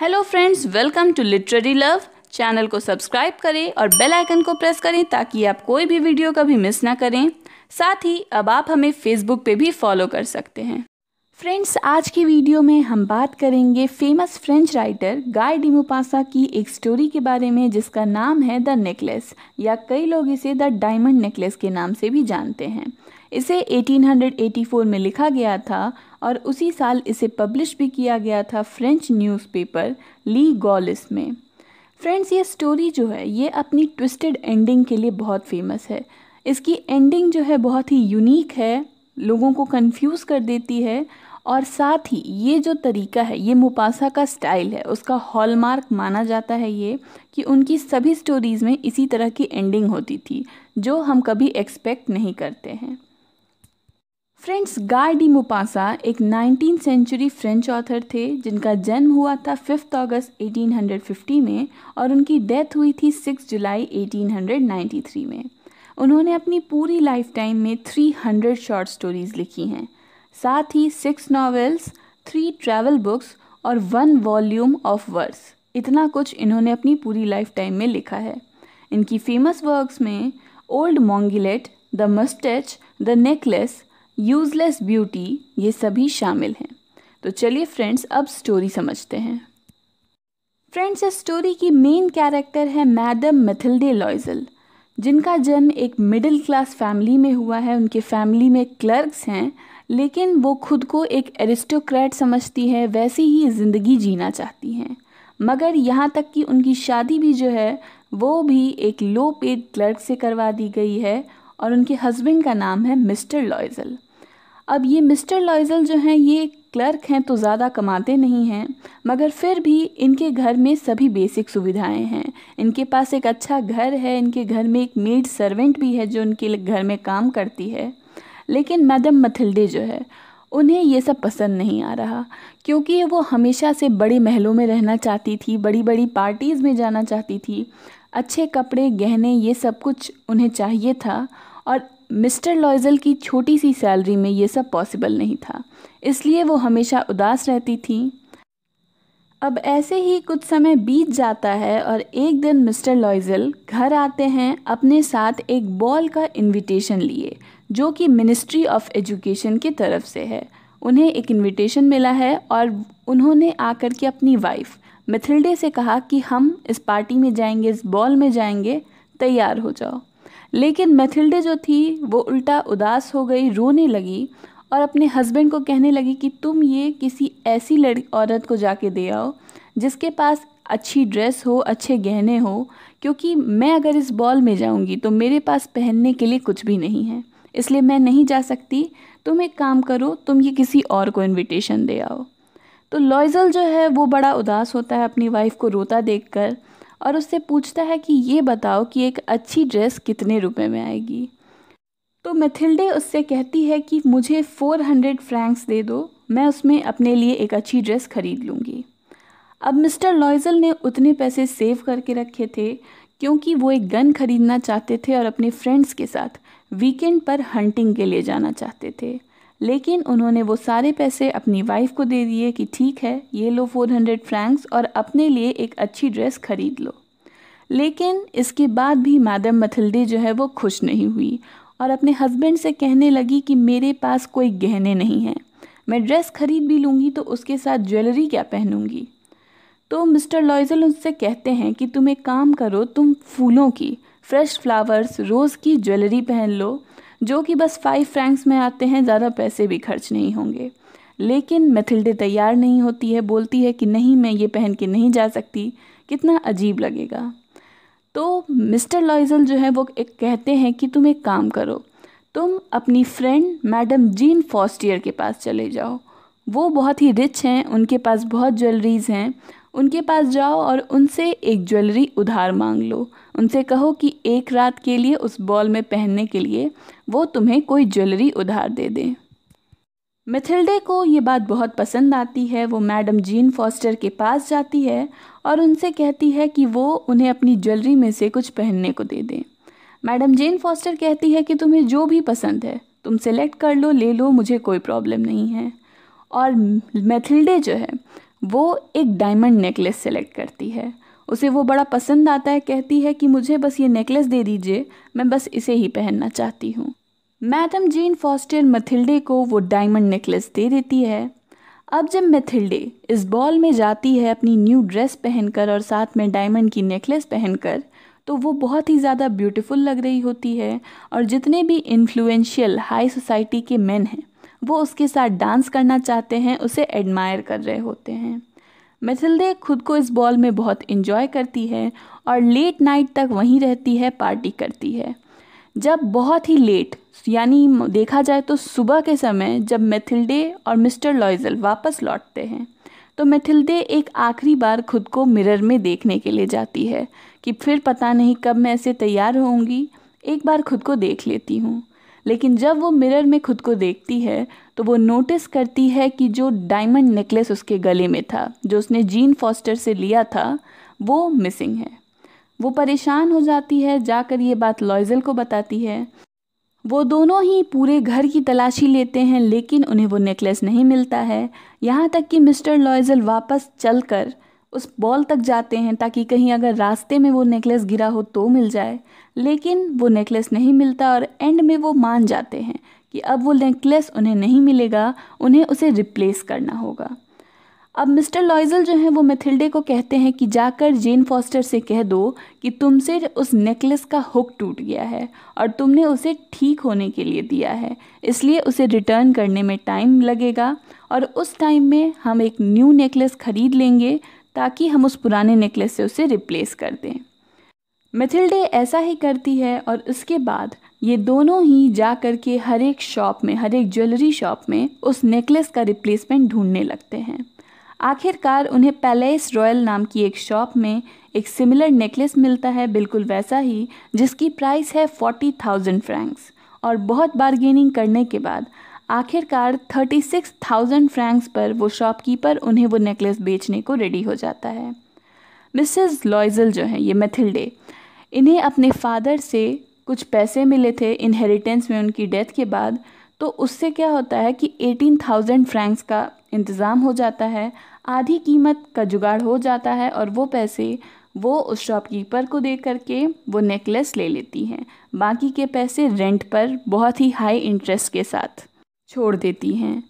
Hello friends, welcome to literary love. Channel को subscribe करें और बेल आइकन को प्रेस करें ताकि आप कोई भी वीडियो कभी मिस ना करें। साथ ही अब आप हमें फेसबुक पे भी फॉलो कर सकते हैं। फ्रेंड्स, आज की वीडियो में हम बात करेंगे famous French writer Guy de Maupassant की एक स्टोरी के बारे में जिसका नाम है द नेकलेस, या कई लोग इसे द डायमंड नेकलेस के नाम से भी जानते हैं। इसे 1884 में लिखा गया था और उसी साल इसे पब्लिश भी किया गया था फ्रेंच न्यूज़पेपर ली गॉलिस में। फ्रेंड्स, ये स्टोरी जो है ये अपनी ट्विस्टेड एंडिंग के लिए बहुत फेमस है। इसकी एंडिंग जो है बहुत ही यूनिक है, लोगों को कंफ्यूज कर देती है, और साथ ही ये जो तरीका है ये मोपासा का स्टाइल है, उसका हॉलमार्क माना जाता है ये कि उनकी सभी स्टोरीज़ में इसी तरह की एंडिंग होती थी जो हम कभी एक्सपेक्ट नहीं करते हैं। फ्रेंड्स, गाय डी मोपासा एक 19th सेंचुरी फ्रेंच ऑथर थे जिनका जन्म हुआ था 5 अगस्त 1850 में और उनकी डेथ हुई थी 6 जुलाई 1893 में। उन्होंने अपनी पूरी लाइफ टाइम में 300 शॉर्ट स्टोरीज़ लिखी हैं, साथ ही 6 नॉवेल्स, 3 ट्रैवल बुक्स और 1 वॉल्यूम ऑफ वर्स। इतना कुछ इन्होंने अपनी पूरी लाइफ टाइम में लिखा है। इनकी फेमस वर्क्स में old Mongilet, the moustache, the necklace, useless beauty, ये सभी शामिल हैं। तो चलिए फ्रेंड्स, अब स्टोरी समझते हैं। फ्रेंड्स, इस स्टोरी की मेन कैरेक्टर है मैडम मैथिल्डे लॉयज़ल, जिनका जन्म एक मिडिल क्लास फैमिली में हुआ है। उनके फैमिली में क्लर्क्स हैं, लेकिन वो खुद को एक एरिस्टोक्रेट समझती है, वैसी ही ज़िंदगी जीना चाहती हैं। मगर यहाँ तक कि उनकी शादी भी जो है वो भी एक लो पेड क्लर्क से करवा दी गई है और उनके हस्बैंड का नाम है मिस्टर लॉयज़ल। अब ये मिस्टर लॉयज़ल जो हैं ये क्लर्क हैं तो ज़्यादा कमाते नहीं हैं, मगर फिर भी इनके घर में सभी बेसिक सुविधाएं हैं। इनके पास एक अच्छा घर है, इनके घर में एक मेड सर्वेंट भी है जो इनके घर में काम करती है। लेकिन मैडम मैथिल्डे जो है उन्हें ये सब पसंद नहीं आ रहा, क्योंकि वो हमेशा से बड़े महलों में रहना चाहती थी, बड़ी बड़ी पार्टीज़ में जाना चाहती थी, अच्छे कपड़े, गहने, ये सब कुछ उन्हें चाहिए था और मिस्टर लॉयज़ल की छोटी सी सैलरी में ये सब पॉसिबल नहीं था, इसलिए वो हमेशा उदास रहती थी। अब ऐसे ही कुछ समय बीत जाता है और एक दिन मिस्टर लॉयज़ल घर आते हैं अपने साथ एक बॉल का इनविटेशन लिए, जो कि मिनिस्ट्री ऑफ एजुकेशन की तरफ से है। उन्हें एक इनविटेशन मिला है और उन्होंने आकर के अपनी वाइफ मैथिल्डे से कहा कि हम इस पार्टी में जाएंगे, इस बॉल में जाएंगे, तैयार हो जाओ। लेकिन मैथिल्डे जो थी वो उल्टा उदास हो गई, रोने लगी और अपने हस्बैंड को कहने लगी कि तुम ये किसी ऐसी औरत को जाके दे आओ जिसके पास अच्छी ड्रेस हो, अच्छे गहने हो, क्योंकि मैं अगर इस बॉल में जाऊंगी तो मेरे पास पहनने के लिए कुछ भी नहीं है, इसलिए मैं नहीं जा सकती। तुम एक काम करो, तुम ये किसी और को इन्विटेशन दे आओ। तो लॉयज़ल जो है वो बड़ा उदास होता है अपनी वाइफ को रोता देखकर और उससे पूछता है कि ये बताओ कि एक अच्छी ड्रेस कितने रुपए में आएगी। तो मैथिल्डे उससे कहती है कि मुझे 400 फ्रैंक्स दे दो, मैं उसमें अपने लिए एक अच्छी ड्रेस खरीद लूँगी। अब मिस्टर लॉयज़ल ने उतने पैसे सेव करके रखे थे क्योंकि वो एक गन खरीदना चाहते थे और अपने फ्रेंड्स के साथ वीकेंड पर हंटिंग के लिए जाना चाहते थे। लेकिन उन्होंने वो सारे पैसे अपनी वाइफ को दे दिए कि ठीक है, ये लो 400 फ्रैंक्स और अपने लिए एक अच्छी ड्रेस खरीद लो। लेकिन इसके बाद भी मैडम मैथिल्डे जो है वो खुश नहीं हुई और अपने हस्बैंड से कहने लगी कि मेरे पास कोई गहने नहीं हैं, मैं ड्रेस खरीद भी लूँगी तो उसके साथ ज्वेलरी क्या पहनूँगी। तो मिस्टर लॉयज़ल उनसे कहते हैं कि तुम एक काम करो, तुम फूलों की, फ्रेश फ्लावर्स, रोज़ की ज्वेलरी पहन लो जो कि बस 5 फ्रैंक्स में आते हैं, ज़्यादा पैसे भी खर्च नहीं होंगे। लेकिन मैथिल्डे तैयार नहीं होती है, बोलती है कि नहीं, मैं ये पहन के नहीं जा सकती, कितना अजीब लगेगा। तो मिस्टर लॉयज़ल जो है वो कहते हैं कि तुम एक काम करो, तुम अपनी फ्रेंड मैडम जीन फॉस्टियर के पास चले जाओ, वो बहुत ही रिच हैं, उनके पास बहुत ज्वेलरीज़ हैं, उनके पास जाओ और उनसे एक ज्वेलरी उधार मांग लो। उनसे कहो कि एक रात के लिए उस बॉल में पहनने के लिए वो तुम्हें कोई ज्वेलरी उधार दे दें। मैथिल्डे को ये बात बहुत पसंद आती है। वो मैडम जीन फॉस्टर के पास जाती है और उनसे कहती है कि वो उन्हें अपनी ज्वेलरी में से कुछ पहनने को दे दें। मैडम जीन फॉस्टर कहती है कि तुम्हें जो भी पसंद है तुम सेलेक्ट कर लो, ले लो, मुझे कोई प्रॉब्लम नहीं है। और मैथिल्डे जो है वो एक डायमंड नेकलेस सेलेक्ट करती है। उसे वो बड़ा पसंद आता है, कहती है कि मुझे बस ये नेकलेस दे दीजिए, मैं बस इसे ही पहनना चाहती हूँ। मैडम जीन फॉस्टर मैथिल्डे को वो डायमंड नेकलेस दे देती है। अब जब मैथिल्डे इस बॉल में जाती है अपनी न्यू ड्रेस पहनकर और साथ में डायमंड की नेकलेस पहनकर, तो वो बहुत ही ज़्यादा ब्यूटीफुल लग रही होती है और जितने भी इन्फ्लुएंशियल हाई सोसाइटी के मेन हैं वो उसके साथ डांस करना चाहते हैं, उसे एडमायर कर रहे होते हैं। मैथिल्डे खुद को इस बॉल में बहुत एंजॉय करती है और लेट नाइट तक वहीं रहती है, पार्टी करती है। जब बहुत ही लेट, यानी देखा जाए तो सुबह के समय जब मैथिल्डे और मिस्टर लॉइजल वापस लौटते हैं, तो मैथिल्डे एक आखिरी बार खुद को मिरर में देखने के लिए जाती है कि फिर पता नहीं कब मैं ऐसे तैयार होऊंगी, एक बार खुद को देख लेती हूँ। लेकिन जब वो मिरर में खुद को देखती है तो वो नोटिस करती है कि जो डायमंड नेकलेस उसके गले में था, जो उसने जीन फॉस्टर से लिया था, वो मिसिंग है। वो परेशान हो जाती है, जाकर ये बात लॉइजल को बताती है। वो दोनों ही पूरे घर की तलाशी लेते हैं लेकिन उन्हें वो नेकलेस नहीं मिलता है। यहाँ तक कि मिस्टर लॉइजल वापस चलकर उस बॉल तक जाते हैं ताकि कहीं अगर रास्ते में वो नेकलेस गिरा हो तो मिल जाए, लेकिन वो नेकलेस नहीं मिलता और एंड में वो मान जाते हैं कि अब वो नेकलेस उन्हें नहीं मिलेगा, उन्हें उसे रिप्लेस करना होगा। अब मिस्टर लॉइजल जो हैं वो मैथिल्डे को कहते हैं कि जाकर जेन फॉस्टर से कह दो कि तुमसे उस नेकलेस का हुक टूट गया है और तुमने उसे ठीक होने के लिए दिया है, इसलिए उसे रिटर्न करने में टाइम लगेगा और उस टाइम में हम एक न्यू नेकलेस खरीद लेंगे ताकि हम उस पुराने नेकलेस से उसे रिप्लेस कर दें। मैथिल्डे ऐसा ही करती है और उसके बाद ये दोनों ही जा कर के हर एक शॉप में, हर एक ज्वेलरी शॉप में उस नेकलेस का रिप्लेसमेंट ढूंढने लगते हैं। आखिरकार उन्हें पैलेस रॉयल नाम की एक शॉप में एक सिमिलर नेकलेस मिलता है, बिल्कुल वैसा ही, जिसकी प्राइस है 40,000 फ्रैंक्स और बहुत बार्गेनिंग करने के बाद आखिरकार 36,000 फ्रैंक्स पर वो शॉपकीपर उन्हें वो नेकलेस बेचने को रेडी हो जाता है। मिसेस लॉइजल जो हैं, ये मैथिल्डे, इन्हें अपने फादर से कुछ पैसे मिले थे इनहेरिटेंस में उनकी डेथ के बाद, तो उससे क्या होता है कि 18,000 फ्रैंक्स का इंतज़ाम हो जाता है, आधी कीमत का जुगाड़ हो जाता है और वो पैसे वो उस शॉपकीपर को दे करके वो नेकलेस ले लेती हैं। बाकी के पैसे रेंट पर बहुत ही हाई इंटरेस्ट के साथ छोड़ देती हैं।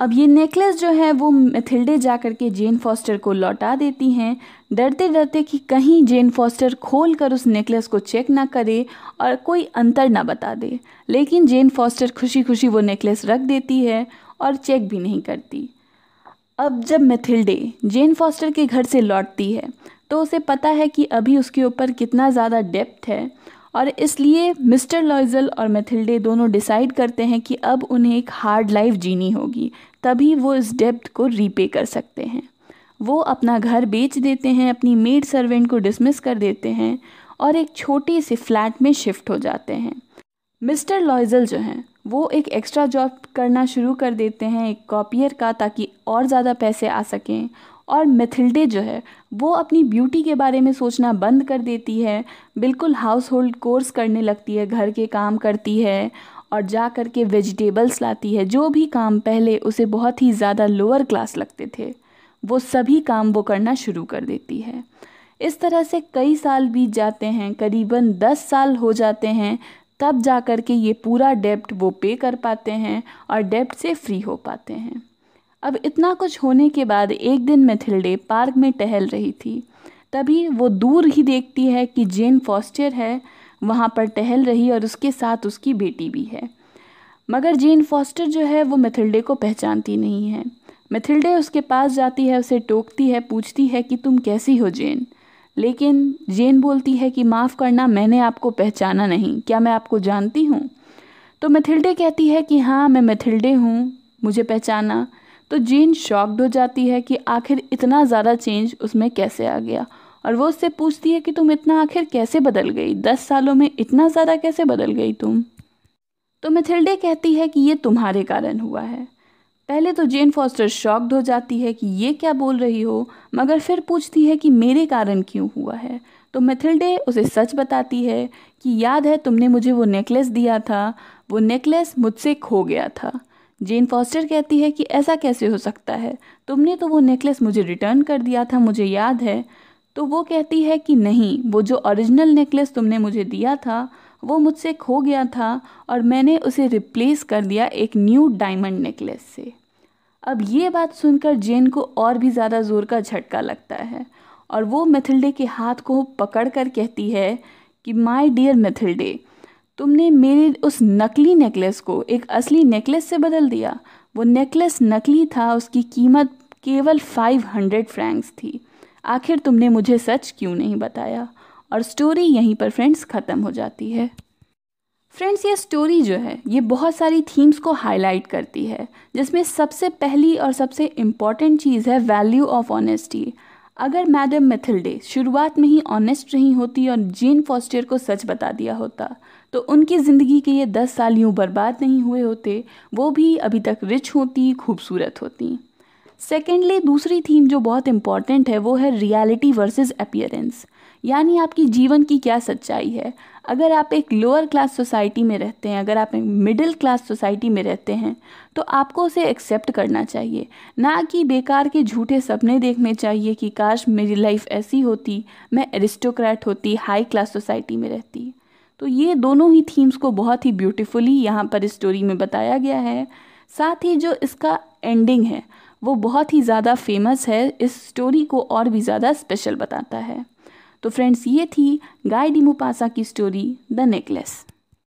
अब ये नेकलेस जो है वो मैथिल्डे जा कर के जेन फॉस्टर को लौटा देती हैं, डरते डरते कि कहीं जेन फॉस्टर खोल कर उस नेकलेस को चेक ना करे और कोई अंतर ना बता दे। लेकिन जेन फॉस्टर खुशी खुशी वो नेकलेस रख देती है और चेक भी नहीं करती। अब जब मैथिल्डे जेन फॉस्टर के घर से लौटती है तो उसे पता है कि अभी उसके ऊपर कितना ज़्यादा डेब्ट है और इसलिए मिस्टर लॉइजल और मैथिल्डे दोनों डिसाइड करते हैं कि अब उन्हें एक हार्ड लाइफ जीनी होगी, तभी वो इस डेब्ट को रीपे कर सकते हैं। वो अपना घर बेच देते हैं, अपनी मेड सर्वेंट को डिसमिस कर देते हैं और एक छोटे से फ्लैट में शिफ्ट हो जाते हैं। मिस्टर लॉइजल जो हैं वो एक एक्स्ट्रा जॉब करना शुरू कर देते हैं, एक कॉपियर का, ताकि और ज़्यादा पैसे आ सकें। और मैथिल्डे जो है वो अपनी ब्यूटी के बारे में सोचना बंद कर देती है, बिल्कुल हाउस होल्ड कोर्स करने लगती है, घर के काम करती है और जा कर के वेजिटेबल्स लाती है। जो भी काम पहले उसे बहुत ही ज़्यादा लोअर क्लास लगते थे, वो सभी काम वो करना शुरू कर देती है। इस तरह से कई साल बीत जाते हैं, करीबन 10 साल हो जाते हैं, तब जा कर के ये पूरा डेब्ट वो पे कर पाते हैं और डेब्ट से फ्री हो पाते हैं। अब इतना कुछ होने के बाद एक दिन मैथिल्डे पार्क में टहल रही थी, तभी वो दूर ही देखती है कि जेन फॉस्टर है वहाँ पर टहल रही और उसके साथ उसकी बेटी भी है। मगर जेन फॉस्टर जो है वो मैथिल्डे को पहचानती नहीं है। मैथिल्डे उसके पास जाती है, उसे टोकती है, पूछती है कि तुम कैसी हो जेन। लेकिन जेन बोलती है कि माफ़ करना, मैंने आपको पहचाना नहीं, क्या मैं आपको जानती हूँ? तो मैथिल्डे कहती है कि हाँ, मैं मैथिल्डे हूँ, मुझे पहचाना। तो जेन शॉक्ड हो जाती है कि आखिर इतना ज़्यादा चेंज उसमें कैसे आ गया और वो उससे पूछती है कि तुम इतना आखिर कैसे बदल गई, 10 सालों में इतना ज़्यादा कैसे बदल गई तुम? तो मैथिल्डे कहती है कि ये तुम्हारे कारण हुआ है। पहले तो जेन फॉस्टर शॉक्ड हो जाती है कि ये क्या बोल रही हो, मगर फिर पूछती है कि मेरे कारण क्यों हुआ है? तो मैथिल्डे उसे सच बताती है कि याद है तुमने मुझे वो नेकलेस दिया था, वो नेकलेस मुझसे खो गया था। जेन फॉस्टर कहती है कि ऐसा कैसे हो सकता है, तुमने तो वो नेकलेस मुझे रिटर्न कर दिया था, मुझे याद है। तो वो कहती है कि नहीं, वो जो ओरिजिनल नेकलेस तुमने मुझे दिया था वो मुझसे खो गया था और मैंने उसे रिप्लेस कर दिया एक न्यू डायमंड नेकलेस से। अब ये बात सुनकर जेन को और भी ज़्यादा ज़ोर का झटका लगता है और वो मैथिल्डे के हाथ को पकड़ कर कहती है कि माय डियर मैथिल्डे, तुमने मेरे उस नकली नेकलेस को एक असली नेकलेस से बदल दिया। वो नेकलेस नकली था, उसकी कीमत केवल 500 फ्रैंक्स थी। आखिर तुमने मुझे सच क्यों नहीं बताया? और स्टोरी यहीं पर फ्रेंड्स ख़त्म हो जाती है। फ्रेंड्स, ये स्टोरी जो है ये बहुत सारी थीम्स को हाईलाइट करती है, जिसमें सबसे पहली और सबसे इम्पॉर्टेंट चीज़ है वैल्यू ऑफ ऑनेस्टी। अगर मैडम मैथिल्डे शुरुआत में ही ऑनेस्ट नहीं होती और जेन फॉस्टर को सच बता दिया होता तो उनकी ज़िंदगी के ये 10 साल यूँ बर्बाद नहीं हुए होते, वो भी अभी तक रिच होती, खूबसूरत होती। सेकेंडली, दूसरी थीम जो बहुत इम्पॉर्टेंट है वो है रियलिटी वर्सेस अपीयरेंस, यानी आपकी जीवन की क्या सच्चाई है। अगर आप एक लोअर क्लास सोसाइटी में रहते हैं, अगर आप एक मिडिल क्लास सोसाइटी में रहते हैं, तो आपको उसे एक्सेप्ट करना चाहिए, ना कि बेकार के झूठे सपने देखने चाहिए कि काश मेरी लाइफ ऐसी होती, मैं एरिस्टोक्रेट होती, हाई क्लास सोसाइटी में रहती। तो ये दोनों ही थीम्स को बहुत ही ब्यूटीफुली यहाँ पर इस स्टोरी में बताया गया है। साथ ही जो इसका एंडिंग है वो बहुत ही ज़्यादा फेमस है, इस स्टोरी को और भी ज़्यादा स्पेशल बताता है। तो फ्रेंड्स, ये थी गाय डी मोपासा की स्टोरी द नेकलेस।